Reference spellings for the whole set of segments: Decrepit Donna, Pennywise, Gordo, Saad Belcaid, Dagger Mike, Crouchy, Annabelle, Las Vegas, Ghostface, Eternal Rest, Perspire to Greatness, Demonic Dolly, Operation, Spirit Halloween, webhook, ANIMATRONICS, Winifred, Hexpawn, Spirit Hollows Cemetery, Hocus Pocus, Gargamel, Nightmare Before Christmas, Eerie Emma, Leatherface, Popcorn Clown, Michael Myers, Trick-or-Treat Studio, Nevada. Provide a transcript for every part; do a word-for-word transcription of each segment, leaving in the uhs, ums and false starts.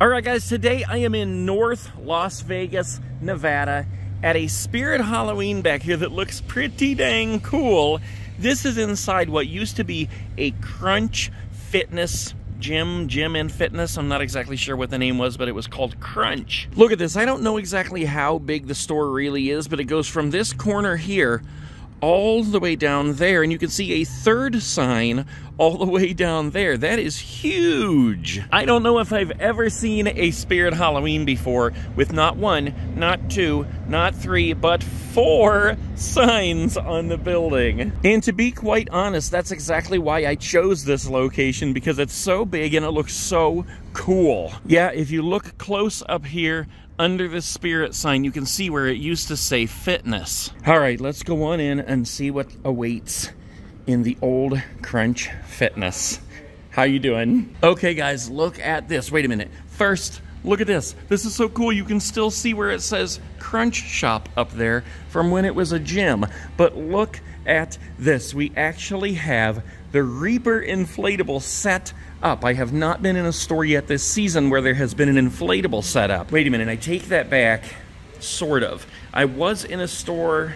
Alright guys, today I am in North Las Vegas, Nevada at a Spirit Halloween back here that looks pretty dang cool. This is inside what used to be a Crunch Fitness gym, gym and fitness. I'm not exactly sure what the name was, but it was called Crunch. Look at this. I don't know exactly how big the store really is, but it goes from this corner here all the way down there, and you can see a third sign all the way down there. That is huge. I don't know if I've ever seen a Spirit Halloween before with not one, not two, not three, but four signs on the building. And to be quite honest, that's exactly why I chose this location, because it's so big and it looks so cool. Yeah, if you look close up here, under the spirit sign, you can see where it used to say fitness. All right, let's go on in and see what awaits in the old Crunch Fitness. How you doing? Okay guys, look at this. Wait a minute. First, look at this. This is so cool. You can still see where it says Crunch Shop up there from when it was a gym. But look at this. We actually have the Reaper inflatable set up. I have not been in a store yet this season where there has been an inflatable set up. Wait a minute, I take that back, sort of. I was in a store,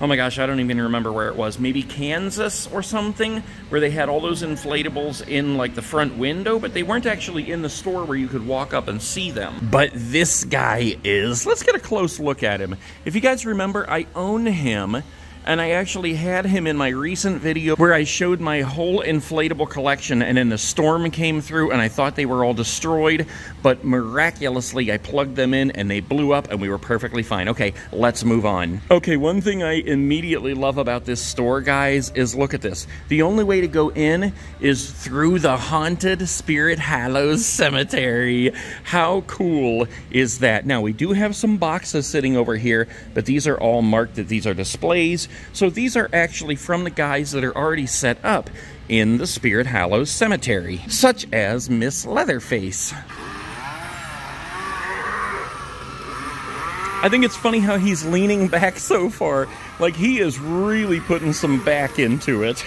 oh my gosh, I don't even remember where it was, maybe Kansas or something, where they had all those inflatables in like the front window, but they weren't actually in the store where you could walk up and see them. But this guy is, let's get a close look at him. If you guys remember, I own him. And I actually had him in my recent video where I showed my whole inflatable collection, and then the storm came through and I thought they were all destroyed, but miraculously I plugged them in and they blew up and we were perfectly fine. Okay, let's move on. Okay, one thing I immediately love about this store, guys, is look at this. The only way to go in is through the haunted Spirit Hollows Cemetery. How cool is that? Now, we do have some boxes sitting over here, but these are all marked that these are displays. So these are actually from the guys that are already set up in the Spirit Hollows Cemetery, such as Miss Leatherface. I think it's funny how he's leaning back so far, like he is really putting some back into it.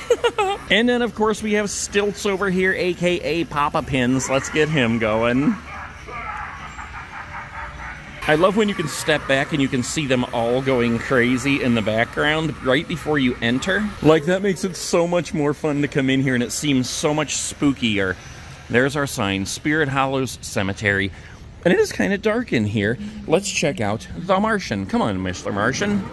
And then of course we have Stilts over here, aka Papa Pins. Let's get him going. I love when you can step back and you can see them all going crazy in the background right before you enter. Like, that makes it so much more fun to come in here, and it seems so much spookier. There's our sign, Spirit Hollows Cemetery. And it is kind of dark in here. Let's check out the Martian. Come on, Mister Martian.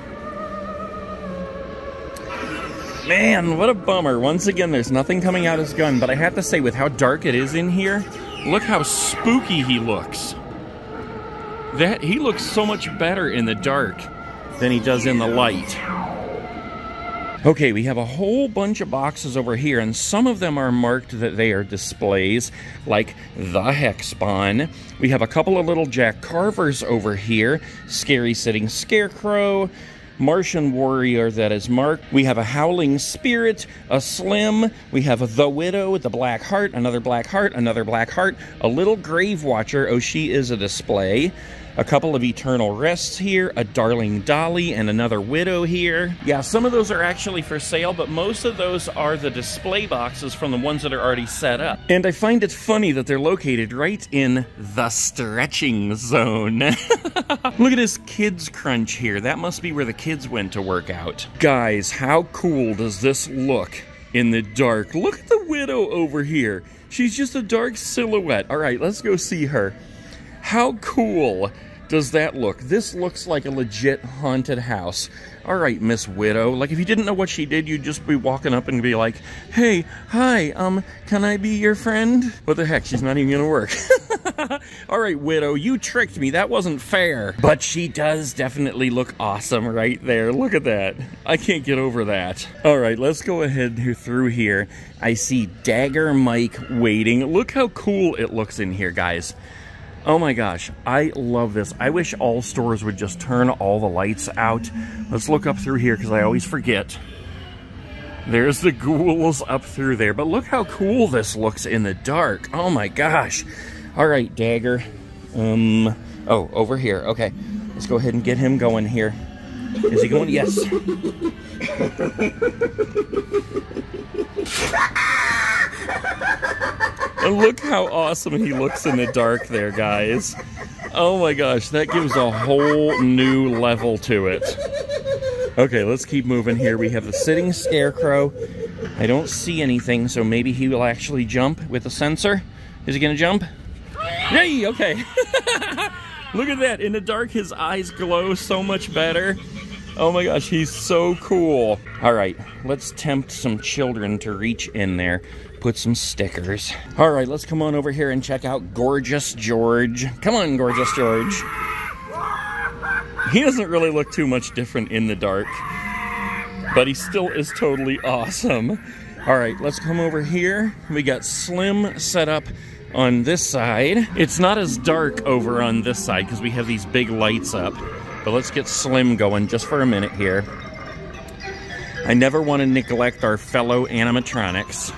Man, what a bummer. Once again, there's nothing coming out his gun, but I have to say, with how dark it is in here, look how spooky he looks. That, he looks so much better in the dark than he does in the light. Okay, we have a whole bunch of boxes over here, and some of them are marked that they are displays, like the Hexpawn. We have a couple of little Jack Carvers over here. Scary Sitting Scarecrow, Martian Warrior, that is marked. We have a Howling Spirit, a Slim, we have the Widow, the Black Heart, another Black Heart, another Black Heart, a little Grave Watcher, oh she is a display, a couple of Eternal Rests here, a Darling Dolly, and another Widow here. Yeah, some of those are actually for sale, but most of those are the display boxes from the ones that are already set up. And I find it funny that they're located right in the stretching zone. Look at this Kids Crunch here. That must be where the kids went to work out. Guys, how cool does this look in the dark? Look at the Widow over here. She's just a dark silhouette. All right, let's go see her. How cool does that look? This looks like a legit haunted house. All right, Miss Widow. Like, if you didn't know what she did, you'd just be walking up and be like, hey, hi, um, can I be your friend? What the heck? She's not even gonna work. All right, Widow, you tricked me. That wasn't fair. But she does definitely look awesome right there. Look at that. I can't get over that. All right, let's go ahead through here. I see Dagger Mike waiting. Look how cool it looks in here, guys. Oh my gosh, I love this. I wish all stores would just turn all the lights out. Let's look up through here because I always forget. There's the ghouls up through there, but look how cool this looks in the dark. Oh my gosh. All right, Dagger. Um, oh, over here. Okay, let's go ahead and get him going here. Is he going? Yes. And look how awesome he looks in the dark there, guys. Oh my gosh, that gives a whole new level to it. Okay, let's keep moving here. We have the sitting scarecrow. I don't see anything, so maybe he will actually jump with a sensor. Is he gonna jump? Yay, okay. Look at that, in the dark his eyes glow so much better. Oh my gosh, he's so cool. All right, let's tempt some children to reach in there, put some stickers. All right, let's come on over here and check out Gorgeous George. Come on, Gorgeous George. He doesn't really look too much different in the dark, but he still is totally awesome. All right, let's come over here. We got Slim set up on this side. It's not as dark over on this side because we have these big lights up. But let's get Slim going just for a minute here. I never want to neglect our fellow animatronics.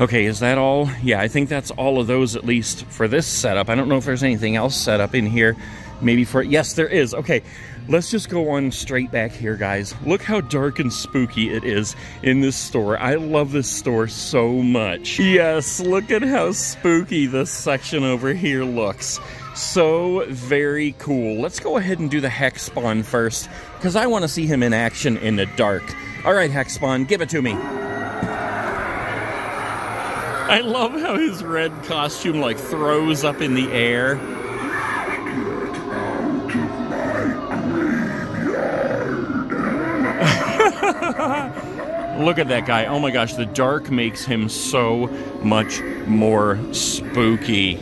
Okay, is that all? Yeah, I think that's all of those, at least for this setup. I don't know if there's anything else set up in here. Maybe for, yes, there is. Okay, let's just go on straight back here, guys. Look how dark and spooky it is in this store. I love this store so much. Yes, look at how spooky this section over here looks. So very cool. Let's go ahead and do the Hexpawn first, because I want to see him in action in the dark. All right, Hexpawn, give it to me. I love how his red costume like throws up in the air. Look at that guy. Oh my gosh, the dark makes him so much more spooky.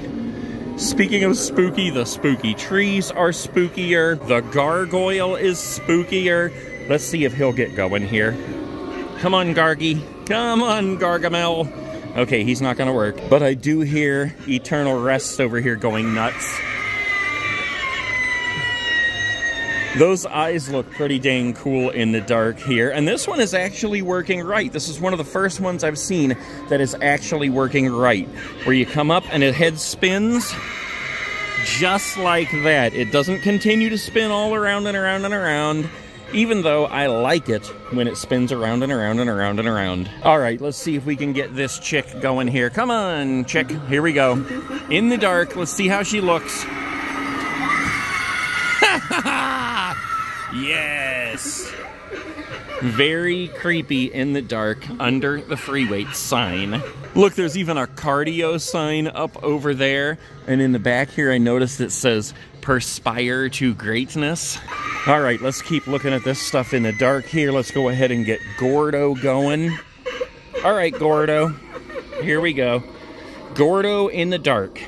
Speaking of spooky, the spooky trees are spookier. The gargoyle is spookier. Let's see if he'll get going here. Come on, Gargy. Come on, Gargamel. Okay, he's not gonna work. But I do hear Eternal Rest over here going nuts. Those eyes look pretty dang cool in the dark here. And this one is actually working right. This is one of the first ones I've seen that is actually working right. Where you come up and the head spins just like that. It doesn't continue to spin all around and around and around, even though I like it when it spins around and around and around and around. All right, let's see if we can get this chick going here. Come on, chick. Here we go. In the dark, let's see how she looks. Yes! Very creepy in the dark under the free weight sign. Look, there's even a cardio sign up over there. And in the back here, I noticed it says Perspire to Greatness. All right, let's keep looking at this stuff in the dark here. Let's go ahead and get Gordo going. All right, Gordo. Here we go. Gordo in the dark.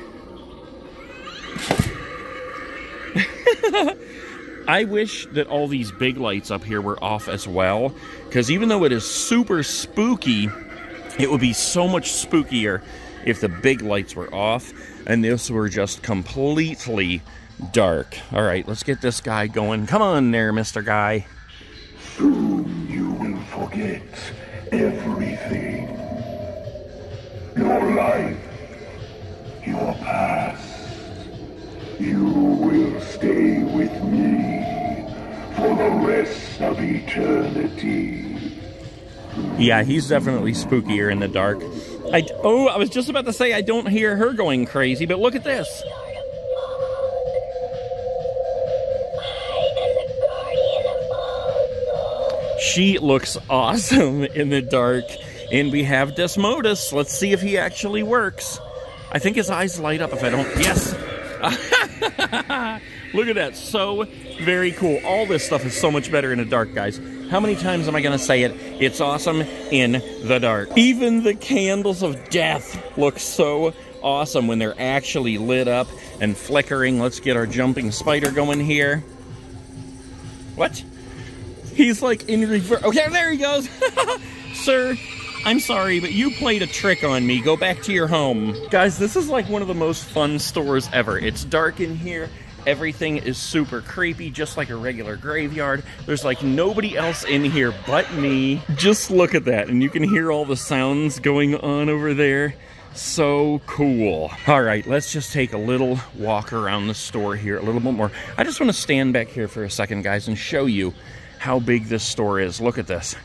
I wish that all these big lights up here were off as well, because even though it is super spooky, it would be so much spookier if the big lights were off and this were just completely dark. All right, let's get this guy going. Come on there, Mister Guy. Soon you will forget everything. Your life, your past. You will stay with me for the rest of eternity. Yeah, he's definitely spookier in the dark. I, oh, I was just about to say I don't hear her going crazy, but look at this. She looks awesome in the dark. And we have Desmodus. Let's see if he actually works. I think his eyes light up if I don't... Yes! Look at that, so very cool. All this stuff is so much better in the dark, guys. How many times am I gonna say it? It's awesome in the dark. Even the candles of death look so awesome when they're actually lit up and flickering. Let's get our jumping spider going here. What? He's like in reverse. Okay, there he goes. Sir, I'm sorry, but you played a trick on me. Go back to your home. Guys, this is like one of the most fun stores ever. It's dark in here. Everything is super creepy, just like a regular graveyard. There's like nobody else in here but me. Just look at that, and you can hear all the sounds going on over there. So cool. All right, let's just take a little walk around the store here, a little bit more. I just want to stand back here for a second, guys, and show you how big this store is. Look at this.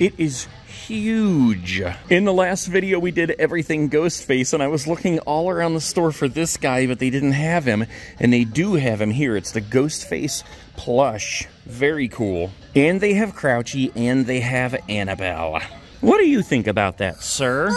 It is huge. In the last video, we did everything Ghostface, and I was looking all around the store for this guy, but they didn't have him, and they do have him here. It's the Ghostface plush. Very cool. And they have Crouchy, and they have Annabelle. What do you think about that, sir?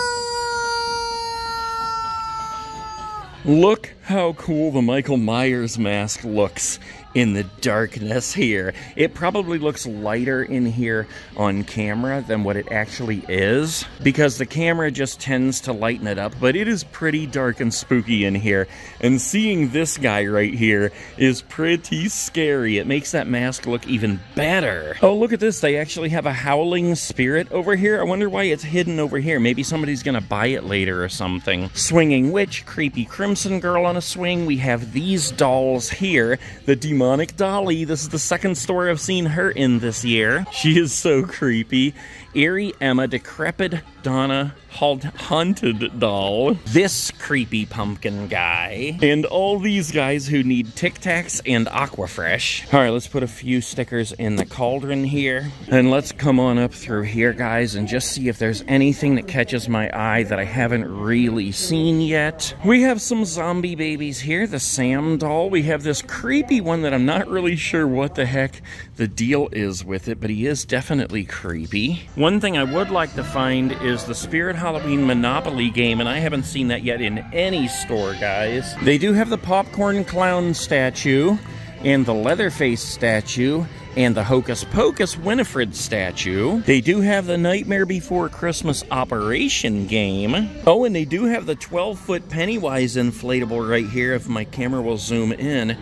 Look how cool the Michael Myers mask looks in the darkness here. It probably looks lighter in here on camera than what it actually is, because the camera just tends to lighten it up, but it is pretty dark and spooky in here. And seeing this guy right here is pretty scary. It makes that mask look even better. Oh, look at this. They actually have a howling spirit over here. I wonder why it's hidden over here. Maybe somebody's gonna buy it later or something. Swinging witch, creepy crimson girl on a swing. We have these dolls here. The Demonic Dolly. This is the second store I've seen her in this year. She is so creepy. Eerie Emma, Decrepit Donna, Haunted Doll. This creepy pumpkin guy. And all these guys who need Tic Tacs and Aquafresh. All right, let's put a few stickers in the cauldron here. And let's come on up through here, guys, and just see if there's anything that catches my eye that I haven't really seen yet. We have some zombie babies here. The Sam doll. We have this creepy one that I'm not really sure what the heck the deal is with it, but he is definitely creepy. One thing I would like to find is the Spirit Halloween Monopoly game, and I haven't seen that yet in any store, guys. They do have the Popcorn Clown statue, and the Leatherface statue, and the Hocus Pocus Winifred statue. They do have the Nightmare Before Christmas Operation game. Oh, and they do have the twelve foot Pennywise inflatable right here, if my camera will zoom in.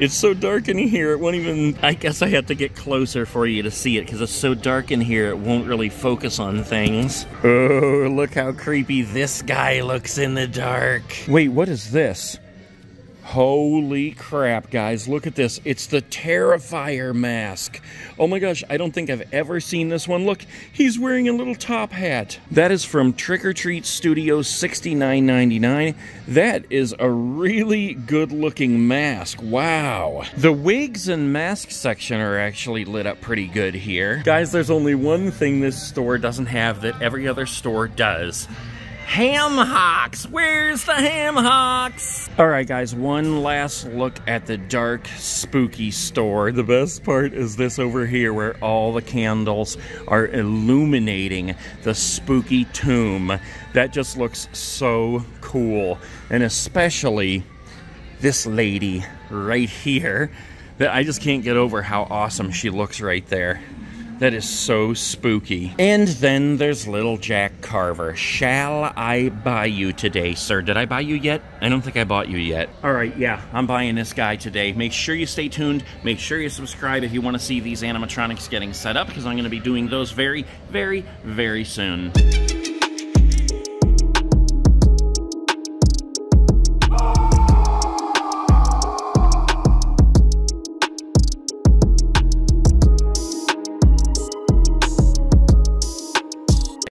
It's so dark in here, it won't even... I guess I have to get closer for you to see it, because it's so dark in here, it won't really focus on things. Oh, look how creepy this guy looks in the dark. Wait, what is this? Holy crap, guys, look at this. It's the Terrifier mask. Oh my gosh, I don't think I've ever seen this one. Look, he's wearing a little top hat. That is from Trick-or-Treat Studio, sixty-nine ninety-nine. That is a really good-looking mask. Wow. The wigs and mask section are actually lit up pretty good here. Guys, there's only one thing this store doesn't have that every other store does. Ham hocks! Where's the ham hocks? All right, guys, one last look at the dark, spooky store. The best part is this over here where all the candles are illuminating the spooky tomb. That just looks so cool. And especially this lady right here. That I just can't get over how awesome she looks right there. That is so spooky. And then there's little Jack Carver. Shall I buy you today, sir? Did I buy you yet? I don't think I bought you yet. All right, yeah, I'm buying this guy today. Make sure you stay tuned. Make sure you subscribe if you want to see these animatronics getting set up, because I'm going to be doing those very, very, very soon.